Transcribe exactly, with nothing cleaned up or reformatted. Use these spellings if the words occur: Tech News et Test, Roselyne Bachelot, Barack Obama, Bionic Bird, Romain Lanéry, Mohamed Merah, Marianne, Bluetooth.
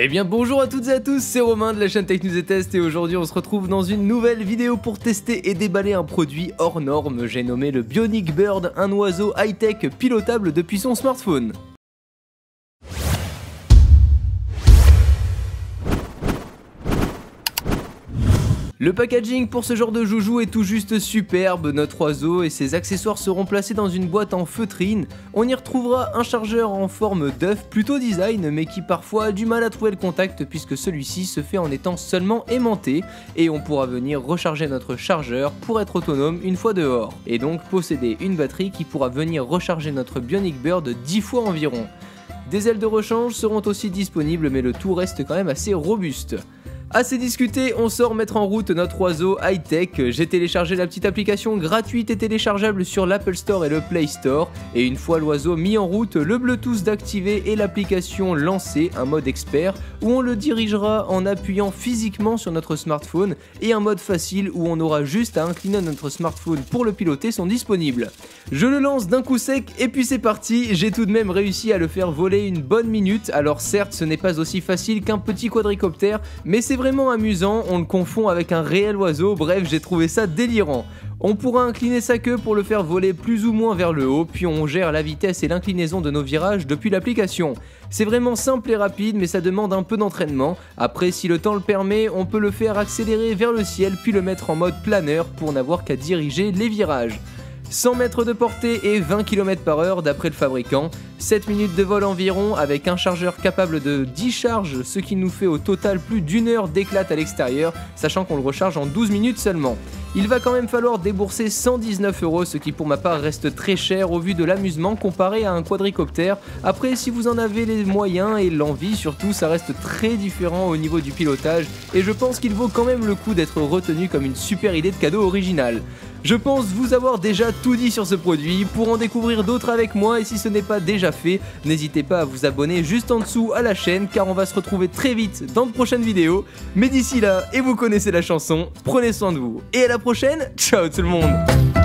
Eh bien bonjour à toutes et à tous, c'est Romain de la chaîne Tech News et Test et aujourd'hui on se retrouve dans une nouvelle vidéo pour tester et déballer un produit hors norme, j'ai nommé le Bionic Bird, un oiseau high-tech pilotable depuis son smartphone. Le packaging pour ce genre de joujou est tout juste superbe, notre oiseau et ses accessoires seront placés dans une boîte en feutrine. On y retrouvera un chargeur en forme d'œuf plutôt design mais qui parfois a du mal à trouver le contact puisque celui-ci se fait en étant seulement aimanté et on pourra venir recharger notre chargeur pour être autonome une fois dehors et donc posséder une batterie qui pourra venir recharger notre Bionic Bird dix fois environ. Des ailes de rechange seront aussi disponibles mais le tout reste quand même assez robuste. Assez discuté, on sort mettre en route notre oiseau high-tech. J'ai téléchargé la petite application gratuite et téléchargeable sur l'Apple Store et le Play Store. Et une fois l'oiseau mis en route, le Bluetooth d'activer et l'application lancée, un mode expert, où on le dirigera en appuyant physiquement sur notre smartphone et un mode facile où on aura juste à incliner notre smartphone pour le piloter sont disponibles. Je le lance d'un coup sec et puis c'est parti, j'ai tout de même réussi à le faire voler une bonne minute. Alors certes, ce n'est pas aussi facile qu'un petit quadricoptère, mais c'est vraiment amusant, on le confond avec un réel oiseau, bref j'ai trouvé ça délirant. On pourra incliner sa queue pour le faire voler plus ou moins vers le haut, puis on gère la vitesse et l'inclinaison de nos virages depuis l'application. C'est vraiment simple et rapide mais ça demande un peu d'entraînement, après si le temps le permet on peut le faire accélérer vers le ciel puis le mettre en mode planeur pour n'avoir qu'à diriger les virages. cent mètres de portée et vingt kilomètres par heure d'après le fabricant, sept minutes de vol environ avec un chargeur capable de dix charges, ce qui nous fait au total plus d'une heure d'éclat à l'extérieur, sachant qu'on le recharge en douze minutes seulement. Il va quand même falloir débourser cent dix-neuf euros, ce qui pour ma part reste très cher au vu de l'amusement comparé à un quadricoptère. Après si vous en avez les moyens et l'envie surtout, ça reste très différent au niveau du pilotage et je pense qu'il vaut quand même le coup d'être retenu comme une super idée de cadeau originale. Je pense vous avoir déjà tout dit sur ce produit, pour en découvrir d'autres avec moi et si ce n'est pas déjà fait, n'hésitez pas à vous abonner juste en dessous à la chaîne car on va se retrouver très vite dans de prochaines vidéos. Mais d'ici là, et vous connaissez la chanson, prenez soin de vous et à la prochaine, ciao tout le monde!